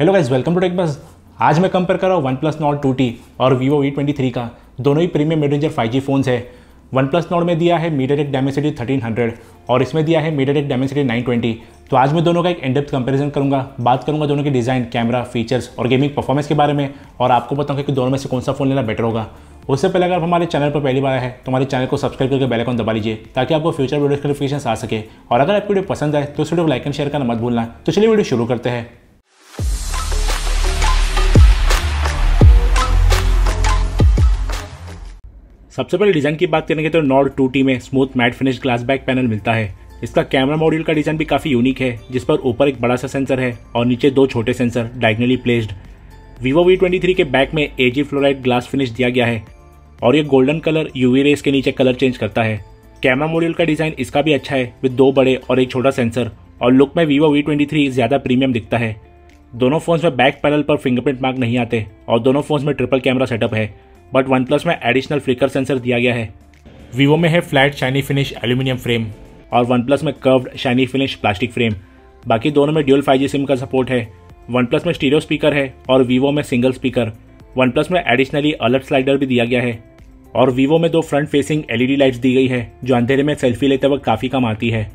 Hello guys, welcome to tech bus. आज मैं compare कर रहा हूँ OnePlus Nord 2T और Vivo V23 का। दोनों ही premium mid range 5G phones है। OnePlus Nord में दिया है MediaTek Dimensity 1300 और इसमें दिया है MediaTek Dimensity 920। तो आज मैं दोनों का एक इन-डेप्थ कंपैरिजन करूँगा। बात करूँगा दोनों के डिज़ाइन, कैमरा, फीचर्स और गेमिंग परफॉर्मेंस के बारे में, और आपको बताऊँगा कि दोनों में से कौन सा फ़ोन लेना बेटर होगा। उससे पहले अगर आप हमारे चैनल पर पहली बार आए हैं तो हमारे चैनल को सब्सक्राइब करके बेल आइकन दबा लीजिए ताकि आपको फ्यूचर वीडियो के नोटिफिकेशन आ सके। और अगर आपको वीडियो पसंद आए तो इस वीडियो को लाइक एंड शेयर करना मत भूलना। तो चलिए वीडियो शुरू करते हैं। सबसे पहले डिज़ाइन की बात करेंगे तो Nord 2T में smooth matte finish glass back panel मिलता है। इसका कैमरा मॉड्यूल का डिज़ाइन भी काफ़ी यूनिक है, जिस पर ऊपर एक बड़ा सा सेंसर है और नीचे दो छोटे sensor diagonally placed. Vivo V23 के बैक में एजी फ्लोराइड ग्लास फिनिश दिया गया है और ये गोल्डन कलर यूवी रेस के नीचे कलर चेंज करता है। कैमरा मॉड्यूल का डिज़ाइन इसका भी अच्छा है, विद दो बड़े और एक छोटा सेंसर, और लुक में Vivo V23 ज़्यादा प्रीमियम दिखता है। दोनों फ़ोन्स में बैक पैनल पर फिंगरप्रिंट मार्क नहीं आते और दोनों फ़ोन्स में ट्रिपल कैमरा सेटअप है, बट OnePlus में एडिशनल फ्लिकर सेंसर दिया गया है। Vivo में है flat shiny finish aluminium frame और OnePlus में curved shiny finish plastic frame. बाकी दोनों में ड्यूल 5G सिम का सपोर्ट है। OnePlus में स्टीरियो स्पीकर है और Vivo में सिंगल स्पीकर। OnePlus में एडिशनली अलर्ट स्लाइडर भी दिया गया है और Vivo में दो फ्रंट फेसिंग LED लाइट्स दी गई है जो अंधेरे में सेल्फी लेते वक्त काफ़ी काम आती है।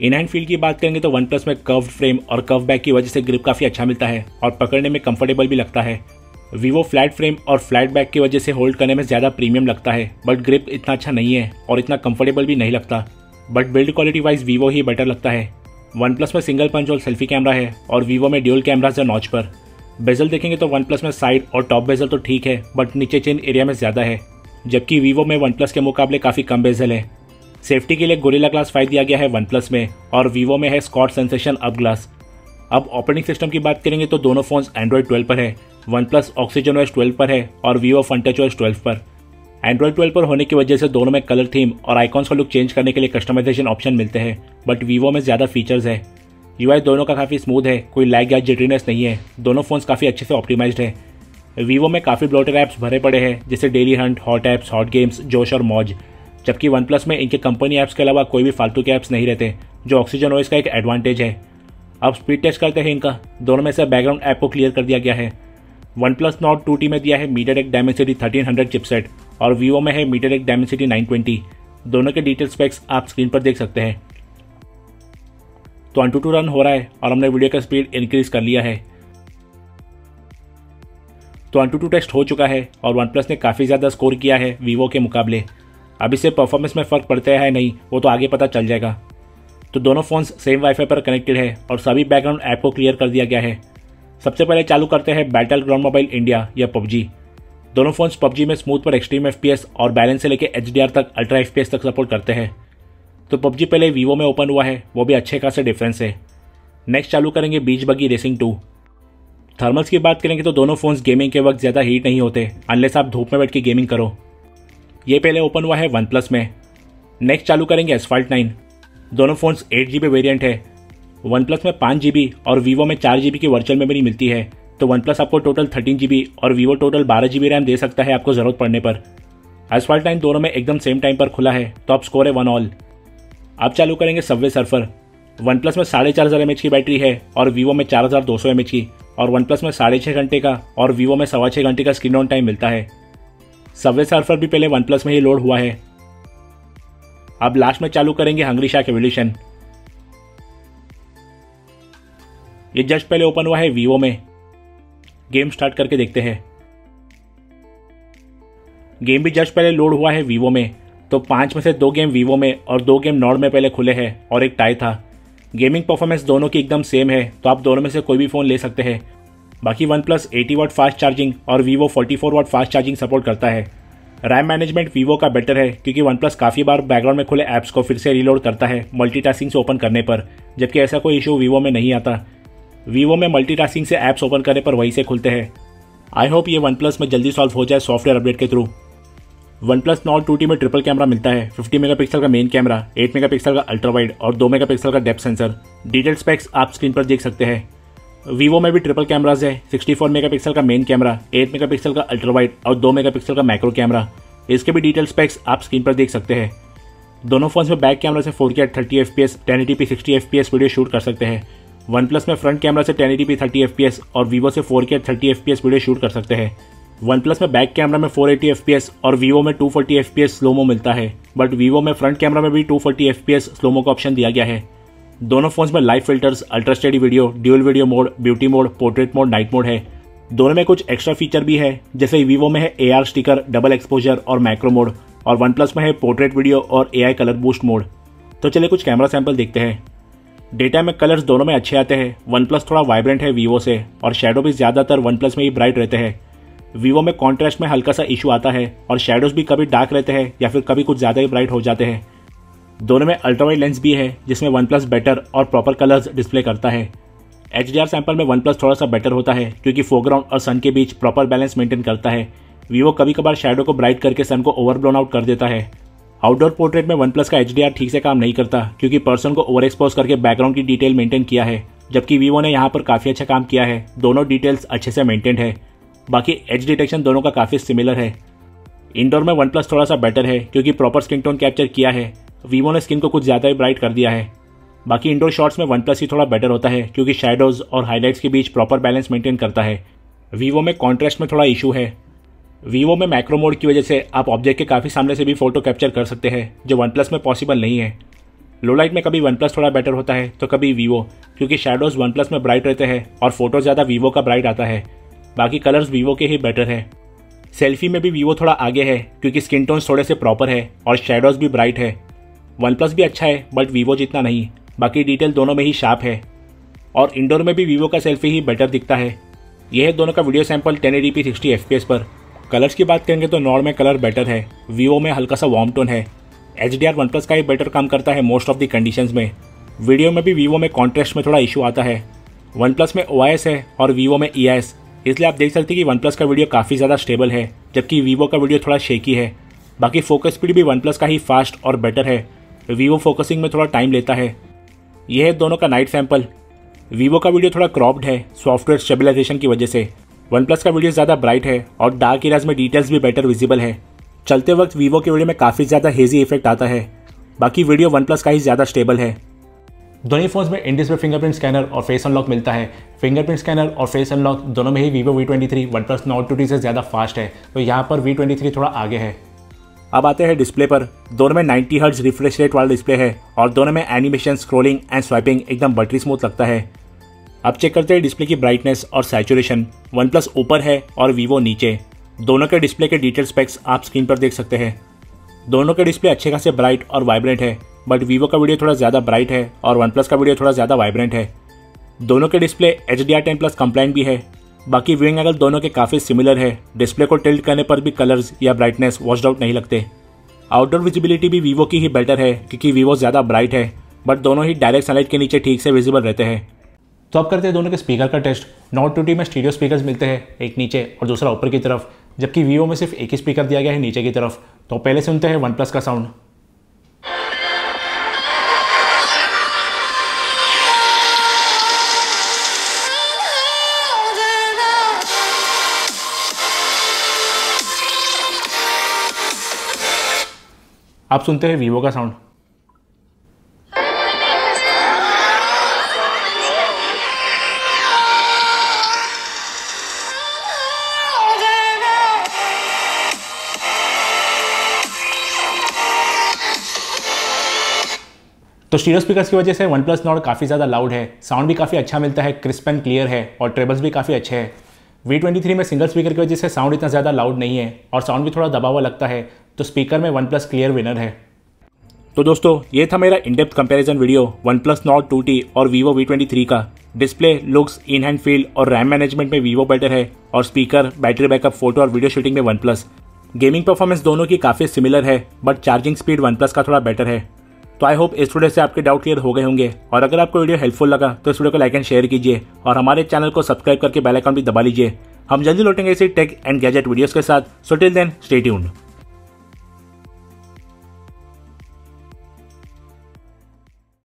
इन हैंड फील की बात करेंगे तो OnePlus में कर्व्ड फ्रेम और कर्व बैक की वजह से ग्रिप काफ़ी अच्छा मिलता है और पकड़ने में कंफर्टेबल भी लगता है। Vivo फ्लैट फ्रेम और फ्लैट बैक की वजह से होल्ड करने में ज़्यादा प्रीमियम लगता है, बट ग्रिप इतना अच्छा नहीं है और इतना कंफर्टेबल भी नहीं लगता, but build quality wise Vivo ही बेटर लगता है। OnePlus में single punch hole selfie camera है और Vivo में ड्यूल कैमराज है नॉच पर। बेजल देखेंगे तो OnePlus में साइड और टॉप बेजल तो ठीक है, बट नीचे चिन एरिया में ज़्यादा है, जबकि Vivo में OnePlus के मुकाबले काफ़ी कम बेजल है। सेफ्टी के लिए गोरिल्ला ग्लास 5 दिया गया है OnePlus में और Vivo में है स्कॉट सेंसेशन अप ग्लास। अब ऑपरेटिंग सिस्टम की बात करेंगे तो दोनों फ़ोन्स एंड्रॉयड 12 पर है। OnePlus OxygenOS 12 पर है और Vivo FunTouch OS 12 पर। एंड्रॉयड 12 पर होने की वजह से दोनों में कलर थीम और आइकॉन्स का लुक चेंज करने के लिए कस्टमाइजेशन ऑप्शन मिलते हैं, बट Vivo में ज़्यादा फीचर्स है। UI दोनों का काफ़ी स्मूथ है, कोई लैग या जिटरीनेस नहीं है। दोनों फ़ोन्स काफ़ी अच्छे से ऑप्टिमाइज्ड है। Vivo में काफ़ी ब्लोटर ऐप्स भरे पड़े हैं, जैसे daily Hunt, hot apps, hot games, Josh और मौज, जबकि OnePlus में इनके कंपनी ऐप्स के अलावा कोई भी फालतू के ऐप्स नहीं रहते, जो OxygenOS का एक एडवांटेज है। अब स्पीड टेस्ट करते हैं इनका। दोनों में से बैकग्राउंड ऐप को क्लियर कर दिया गया है। OnePlus Nord 2T में दिया है MediaTek Dimensity 1300 चिपसेट और Vivo में है MediaTek Dimensity 920। दोनों के डिटेल स्पेक्स आप स्क्रीन पर देख सकते हैं। तो 1:2 रन हो रहा है और हमने वीडियो का स्पीड इंक्रीज कर लिया है। तो 1:2 टेस्ट हो चुका है और OnePlus ने काफ़ी ज़्यादा स्कोर किया है Vivo के मुकाबले। अब इससे परफॉर्मेंस में फ़र्क पड़ता है नहीं, वो तो आगे पता चल जाएगा। तो दोनों फ़ोन्स सेम वाईफाई पर कनेक्टेड है और सभी बैकग्राउंड ऐप को क्लियर कर दिया गया है। सबसे पहले चालू करते हैं बैटल ग्राउंड मोबाइल इंडिया या PUBG। दोनों फ़ोन्स PUBG में स्मूथ पर एक्सट्रीम FPS और बैलेंस से लेकर HDR तक, अल्ट्रा FPS तक सपोर्ट करते हैं। तो PUBG पहले Vivo में ओपन हुआ है, वो भी अच्छे खासे डिफरेंस है। नेक्स्ट चालू करेंगे बीच बगी रेसिंग 2। थर्मल्स की बात करेंगे तो दोनों फ़ोन्स गेमिंग के वक्त ज़्यादा हीट नहीं होते, अनलेस आप धूप में बैठ के गेमिंग करो। ये पहले ओपन हुआ है OnePlus में। नेक्स्ट चालू करेंगे एसफाल्ट 9। दोनों फ़ोन्स 8GB वेरिएंट है। OnePlus में 5GB और Vivo में 4GB की वर्चुअल मेमोरी मिलती है, तो OnePlus आपको टोटल 13GB और Vivo टोटल 12GB रैम दे सकता है आपको ज़रूरत पड़ने पर। एसफॉल्ट 9 दोनों में एकदम सेम टाइम पर खुला है, तो आप स्कोर है 1-1। आप चालू करेंगे सबवे सर्फर। OnePlus में 4500 mAh की बैटरी है और Vivo में 4200 mAh की, और OnePlus में 6.5 घंटे का और Vivo में 6.25 घंटे का स्क्रीन ऑन टाइम मिलता है। सबवे सर्फर भी पहले OnePlus में ही लोड हुआ है। अब लास्ट में चालू करेंगे हंगरी शार्क एवोल्यूशन। ये जस्ट पहले ओपन हुआ है Vivo में। गेम स्टार्ट करके देखते हैं। गेम भी जस्ट पहले लोड हुआ है Vivo में। तो 5 में से 2 गेम Vivo में और 2 गेम Nord में पहले खुले हैं और एक टाई था। गेमिंग परफॉर्मेंस दोनों की एकदम सेम है, तो आप दोनों में से कोई भी फ़ोन ले सकते हैं। बाकी OnePlus 80W फास्ट चार्जिंग और Vivo 44W fast charging support करता है। रैम मैनेजमेंट Vivo का बेटर है, क्योंकि OnePlus काफ़ी बार बैकग्राउंड में खुले ऐप्स को फिर से रीलोड करता है मल्टीटास्किंग से ओपन करने पर, जबकि ऐसा कोई इशू Vivo में नहीं आता। Vivo में मल्टीटास्किंग से ऐप्स ओपन करने पर वहीं से खुलते हैं। आई होप ये OnePlus में जल्दी सॉल्व हो जाए सॉफ्टवेयर अपडेट के थ्रू। OnePlus Nord 2T में ट्रिपल कैमरा मिलता है, 50 मेगापिक्सल का मेन कैमरा, 8 मेगापिक्सल का अल्ट्रा वाइड और 2 मेगापिक्सल का डेप्थ सेंसर। डिटेल स्पेक्स आप स्क्रीन पर देख सकते हैं। Vivo में भी ट्रिपल कैमराज है, 64 मेगापिक्सल का मेन कैमरा, 8 मेगापिक्सल का अल्ट्रा वाइड और 2 मेगापिक्सल का मैक्रो कैमरा। इसके भी डिटेल स्पेक्स आप स्क्रीन पर देख सकते हैं। दोनों फोन्स में बैक कैमरा से 4K 30 FPS 1080p 60 FPS video shoot कर सकते हैं OnePlus में फ्रंट कैमरा से 1080p 30fps और Vivo से 4K 30fps वीडियो शूट कर सकते हैं। OnePlus में बैक कैमरा में 480fps और Vivo में 240fps स्लोमो मिलता है, बट Vivo में फ्रंट कैमरा में भी 240fps स्लोमो का ऑप्शन दिया गया है। दोनों फोन्स में live filters, ultra steady video, dual video mode, beauty mode, portrait mode, night mode है। दोनों में कुछ एक्स्ट्रा फीचर भी है, जैसे Vivo में है AR स्टिकर, डबल एक्सपोजर और मैक्रो मोड, और OnePlus में है पोर्ट्रेट वीडियो और AI कलर बूस्ट मोड। तो चलिए कुछ कैमरा सैंपल देखते हैं। डेटा में कलर्स दोनों में अच्छे आते हैं, OnePlus थोड़ा वाइब्रेंट है Vivo से, और शेडो भी ज़्यादातर OnePlus में ही ब्राइट रहते हैं। Vivo में कॉन्ट्रास्ट में हल्का सा इशू आता है और शेडोज भी कभी डार्क रहते हैं या फिर कभी कुछ ज़्यादा ही ब्राइट हो जाते हैं। दोनों में अल्ट्रावाइड लेंस भी है, जिसमें OnePlus बेटर और प्रॉपर कलर्स डिस्प्ले करता है। HDR सैंपल में OnePlus थोड़ा सा बेटर होता है, क्योंकि फोरग्राउंड और सन के बीच प्रॉपर बैलेंस मेंटेन करता है। Vivo कभी कभार शेडो को ब्राइट करके सन को ओवरब्लोन आउट कर देता है। आउटडोर पोर्ट्रेट में OnePlus का HDR ठीक से काम नहीं करता, क्योंकि पर्सन को ओवर एक्सपोज करके बैकग्राउंड की डिटेल मेंटेन किया है, जबकि Vivo ने यहाँ पर काफ़ी अच्छा काम किया है। दोनों डिटेल्स अच्छे से मेंटेन है, बाकी एज डिटेक्शन दोनों का काफ़ी सिमिलर है। इंडोर में OnePlus थोड़ा सा बेटर है, क्योंकि प्रॉपर स्किन टोन कैप्चर किया है। Vivo ने स्किन को कुछ ज़्यादा ही ब्राइट कर दिया है। बाकी इंडोर शॉट्स में OnePlus ही थोड़ा बेटर होता है, क्योंकि शेडोज़ और हाईलाइट्स के बीच प्रॉपर बैलेंस मेंटेन करता है। Vivo में कॉन्ट्रास्ट में थोड़ा इशू है। Vivo में मैक्रो मोड की वजह से आप ऑब्जेक्ट के काफ़ी सामने से भी फोटो कैप्चर कर सकते हैं, जो OnePlus में पॉसिबल नहीं है। लो लाइट में कभी OnePlus थोड़ा बेटर होता है तो कभी Vivo, क्योंकि शेडोज़ OnePlus में ब्राइट रहते हैं और फोटो ज़्यादा Vivo का ब्राइट आता है। बाकी कलर्स Vivo के ही बेटर है। सेल्फी में भी Vivo थोड़ा आगे है, क्योंकि स्किन टोन्स थोड़े से प्रॉपर है और शेडोज़ भी ब्राइट है। OnePlus भी अच्छा है, बट Vivo जितना नहीं। बाकी डिटेल दोनों में ही शार्प है, और इंडोर में भी Vivo का सेल्फी ही बेटर दिखता है। यह है दोनों का वीडियो सैंपल 1080p 60fps पर। कलर्स की बात करेंगे तो नॉर्ड में कलर बेटर है, Vivo में हल्का सा वार्म टोन है। HDR OnePlus का ही बेटर काम करता है मोस्ट ऑफ दी कंडीशंस में। वीडियो में भी Vivo में कॉन्ट्रास्ट में थोड़ा इशू आता है। OnePlus में OIS है और Vivo में EIS, इसलिए आप देख सकते हैं कि OnePlus का वीडियो काफ़ी ज़्यादा स्टेबल है, जबकि Vivo का वीडियो थोड़ा शेकी है। बाकी फोकस स्पीड भी OnePlus का ही फास्ट और बेटर है। Vivo फोकसिंग में थोड़ा टाइम लेता है। यह है दोनों का नाइट सैंपल। Vivo का वीडियो थोड़ा क्रॉप्ड है सॉफ्टवेयर स्टेबलाइजेशन की वजह से। OnePlus का वीडियो ज़्यादा ब्राइट है और डार्क एरियाज में डिटेल्स भी बेटर विजिबल है। चलते वक्त Vivo के वीडियो में काफ़ी ज़्यादा हेजी इफेक्ट आता है। बाकी वीडियो OnePlus का ही ज़्यादा स्टेबल है। दोनों फोन्स में इन डिस्प्ले फिंगरप्रिंट स्कैनर और फेस अनलॉक मिलता है। फिंगरप्रिंट स्कैनर और फेस अनलॉक दोनों में ही Vivo V23 OnePlus Nord 2T से ज़्यादा फास्ट है, तो यहाँ पर V23 थोड़ा आगे है। अब आते हैं डिस्प्ले पर। दोनों में 90 हर्ट्ज रिफ्रेश रेट वाला डिस्प्ले है और दोनों में एनिमेशन, स्क्रोलिंग एंड स्वाइपिंग एकदम बटरी स्मूथ लगता है। अब चेक करते हैं डिस्प्ले की ब्राइटनेस और सैचुरेशन। OnePlus ऊपर है और Vivo नीचे। दोनों के डिस्प्ले के डिटेल स्पेक्स आप स्क्रीन पर देख सकते हैं। दोनों के डिस्प्ले अच्छे खासे ब्राइट और वाइब्रेंट है, बट Vivo का वीडियो थोड़ा ज़्यादा ब्राइट है और OnePlus का वीडियो थोड़ा ज़्यादा वाइब्रेंट है। दोनों के डिस्प्ले HDR10+ कंप्लाइंट भी है। बाकी व्यूइंग एंगल दोनों के काफ़ी सिमिलर है। डिस्प्ले को टिल्ट करने पर भी कलर्स या ब्राइटनेस वॉश्ड आउट नहीं लगते। आउटडोर विजिबिलिटी भी Vivo की ही बेटर है, क्योंकि Vivo ज़्यादा ब्राइट है, बट दोनों ही डायरेक्ट सनलाइट के नीचे ठीक से विजिबल रहते हैं। तो अब करते हैं दोनों के स्पीकर का टेस्ट। Nord 2T में स्टीरियो स्पीकर्स मिलते हैं, एक नीचे और दूसरा ऊपर की तरफ, जबकि Vivo में सिर्फ एक ही स्पीकर दिया गया है नीचे की तरफ। तो पहले सुनते हैं OnePlus का साउंड। आप सुनते हैं Vivo का साउंड। तो स्टीरियो स्पीकर्स की वजह से OnePlus Nord काफ़ी ज़्यादा लाउड है, साउंड भी काफ़ी अच्छा मिलता है, क्रिस्प एंड क्लियर है, और ट्रेबल्स भी काफ़ी अच्छे हैं। V23 में सिंगल स्पीकर की वजह से साउंड इतना ज़्यादा लाउड नहीं है और साउंड भी थोड़ा दबा हुआ लगता है, तो स्पीकर में OnePlus क्लियर विनर है। तो दोस्तों, ये था मेरा in-depth comparison video OnePlus Nord 2T और Vivo V23 का। Display, looks, in hand feel और रैम मैनेजमेंट में Vivo बेटर है, और स्पीकर, बैटरी बैकअप, फोटो और वीडियो शूटिंग में OnePlus। गेमिंग परफॉर्मेंस दोनों की काफ़ी सिमिलर है, बट चार्जिंग स्पीड OnePlus का थोड़ा बेटर है। तो आई होप इस वीडियो से आपके डाउट क्लियर हो गए होंगे, और अगर आपको वीडियो हेल्पफुल लगा तो इस वीडियो को लाइक एंड शेयर कीजिए, और हमारे चैनल को सब्सक्राइब करके बेल आइकन भी दबा लीजिए। हम जल्दी लौटेंगे इसी टेक एंड गैजेट वीडियोस के साथ। So till then stay tuned.